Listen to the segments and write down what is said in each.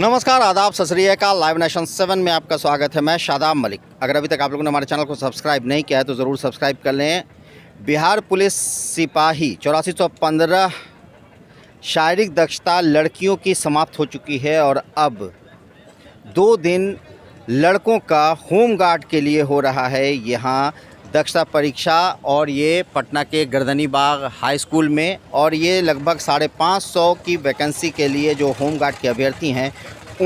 नमस्कार, आदाब, सत श्री अकाल। लाइव नेशन 7 में आपका स्वागत है। मैं शादाब मलिक। अगर अभी तक आप लोगों ने हमारे चैनल को सब्सक्राइब नहीं किया है तो ज़रूर सब्सक्राइब कर लें। बिहार पुलिस सिपाही 8415 शारीरिक दक्षता लड़कियों की समाप्त हो चुकी है और अब 2 दिन लड़कों का होम गार्ड के लिए हो रहा है यहाँ दक्षता परीक्षा, और ये पटना के गर्दनी बाग हाई स्कूल में, और ये लगभग 550 की वैकेंसी के लिए जो होम गार्ड के अभ्यर्थी हैं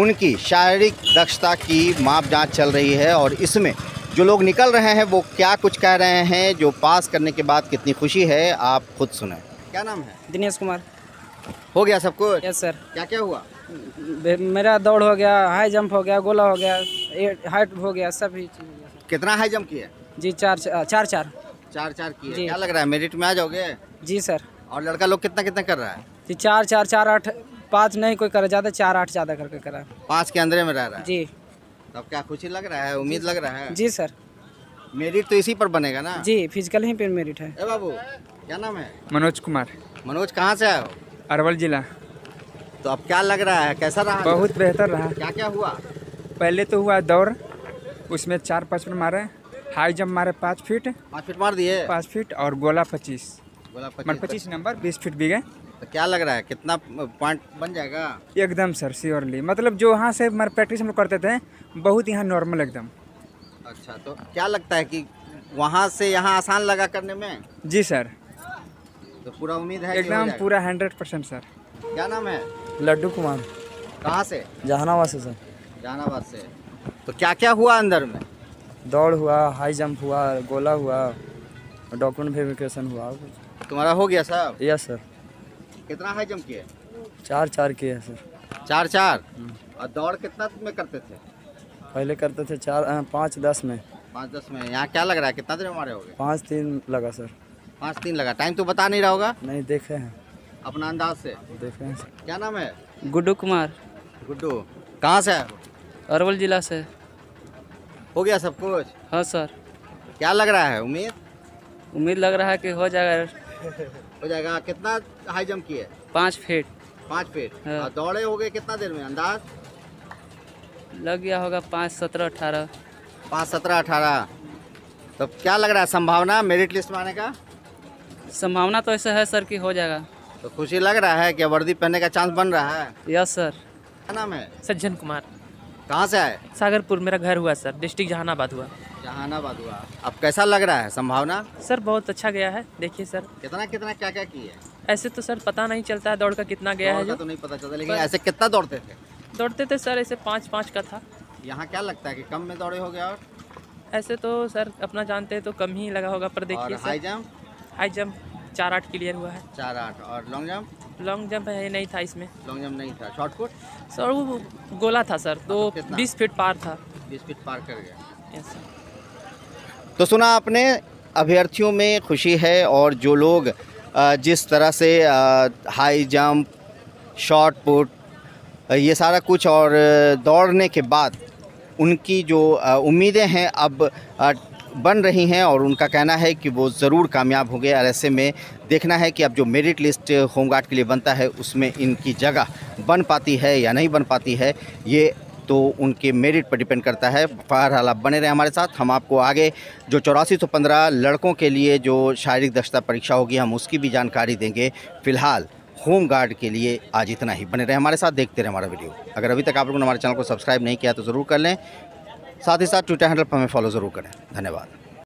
उनकी शारीरिक दक्षता की माप जांच चल रही है। और इसमें जो लोग निकल रहे हैं वो क्या कुछ कह रहे हैं, जो पास करने के बाद कितनी खुशी है, आप खुद सुने। क्या नाम है? दिनेश कुमार। हो गया सब कुछ? Yes sir. क्या क्या हुआ? मेरा दौड़ हो गया, हाई जंप हो गया, गोला हो गया, हाइट हो गया, सभी। कितना हाई जंप किया? जी चार चार किए। क्या लग रहा है, मेरिट में आ जाओगे? जी सर। और लड़का लोग कितना कितना कर रहा है? जी 4 4 4 8 5 नहीं कोई कर ज़्यादा, 4 8 ज़्यादा करके कर रहा है, 5 के अंदर में रह रहा है। जी, तब क्या खुशी लग रहा है, उम्मीद लग रहा है? जी सर। मेरिट तो इसी पर बनेगा ना? जी, फिजिकल ही पर मेरिट है। ए बाबू, क्या नाम है? मनोज कुमार। मनोज, कहाँ से आए हो? अरवल जिला। तो अब क्या लग रहा है, कैसा रहा? बहुत बेहतर रहा। क्या क्या हुआ? पहले तो हुआ दौड़, उसमें 4-5 मिनट मारे, हाई जंप मारे 5 फीट, 5 फीट मार दिए, 5 फीट, और गोला 25, गोला 25 नंबर 20 फीट भी गए। तो क्या लग रहा है, कितना पॉइंट बन जाएगा? एकदम सर श्योरली, मतलब जो यहाँ से हमारे प्रैक्टिस हम लोग करते थे बहुत यहाँ नॉर्मल एकदम। अच्छा, तो क्या लगता है कि वहाँ से यहाँ आसान लगा करने में? जी सर। तो पूरा उम्मीद है एकदम पूरा 100% सर। क्या नाम है? लड्डू कुमार। कहाँ से? जहानाबाद से सर। जहानाबाद से। तो क्या क्या हुआ अंदर में? दौड़ हुआ, हाई जंप हुआ, गोला हुआ, डॉक्यूमेंट वेरिफिकेशन हुआ। तुम्हारा हो गया साहब? Yes sir. कितना हाई जंप किए? 4 4 किए सर। 4 4। और दौड़ कितना में करते थे पहले? करते थे 4 5 10 में। 5 10 में। यहाँ क्या लग रहा है, कितना देर में हमारे हो गए? 5 3 लगा सर। 5 3 लगा। टाइम तो बता नहीं रहा होगा? नहीं, देखे हैं अपना अंदाज से देखे हैं। क्या नाम है? गुड्डू कुमार। गुड्डू, कहाँ से है? अरवल जिला से। हो गया सब कुछ? हाँ सर। क्या लग रहा है, उम्मीद? उम्मीद लग रहा है कि हो जाएगा। हो जाएगा। कितना हाई जंप किए? 5 फीट। 5 फीट। हाँ। दौड़े हो गए कितना देर में अंदाज लग गया होगा? 5 17 18। 5 17 18। तो क्या लग रहा है, संभावना मेरिट लिस्ट में आने का? संभावना तो ऐसा है सर कि हो जाएगा। तो खुशी लग रहा है कि वर्दी पहनने का चांस बन रहा है? Yes sir. क्या नाम है? सज्जन कुमार। कहाँ से आए? सागरपुर मेरा घर हुआ सर, डिस्ट्रिक्ट जहानाबाद हुआ। जहानाबाद हुआ। अब कैसा लग रहा है, संभावना? सर बहुत अच्छा गया है, देखिए सर। कितना कितना क्या क्या किया है? ऐसे तो सर पता नहीं चलता है दौड़ का कितना गया है, तो नहीं पता चलता, लेकिन ऐसे कितना दौड़ते थे? दौड़ते थे सर ऐसे 5 5 का था। यहाँ क्या लगता है कि कम में दौड़े हो गया? और ऐसे तो सर अपना जानते हैं तो कम ही लगा होगा, पर देखिए। High jump? High jump 4 8 clear हुआ है। 4 8। और लॉन्ग जंप? लॉन्ग जंप है नहीं था इसमें, लॉन्ग जंप नहीं था। शॉर्ट पुट सर वो गोला था सर, तो 20 फीट पार था। 20 फीट पार कर गया। Yes sir. तो सुना आपने, अभ्यर्थियों में खुशी है, और जो लोग जिस तरह से हाई जंप, शॉर्ट पुट, ये सारा कुछ और दौड़ने के बाद उनकी जो उम्मीदें हैं अब बन रही हैं, और उनका कहना है कि वो ज़रूर कामयाब हो गए। और ऐसे में देखना है कि अब जो मेरिट लिस्ट होमगार्ड के लिए बनता है उसमें इनकी जगह बन पाती है या नहीं बन पाती है, ये तो उनके मेरिट पर डिपेंड करता है। बहरहाल आप बने रहे हमारे साथ, हम आपको आगे जो 8415 लड़कों के लिए जो शारीरिक दक्षता परीक्षा होगी हम उसकी भी जानकारी देंगे। फिलहाल होमगार्ड के लिए आज इतना ही। बने रहे हमारे साथ, देखते रहे हमारा वीडियो। अगर अभी तक आप लोगों ने हमारे चैनल को सब्सक्राइब नहीं किया तो ज़रूर कर लें, साथ ही साथ ट्विटर हैंडल पर हमें फॉलो ज़रूर करें। धन्यवाद।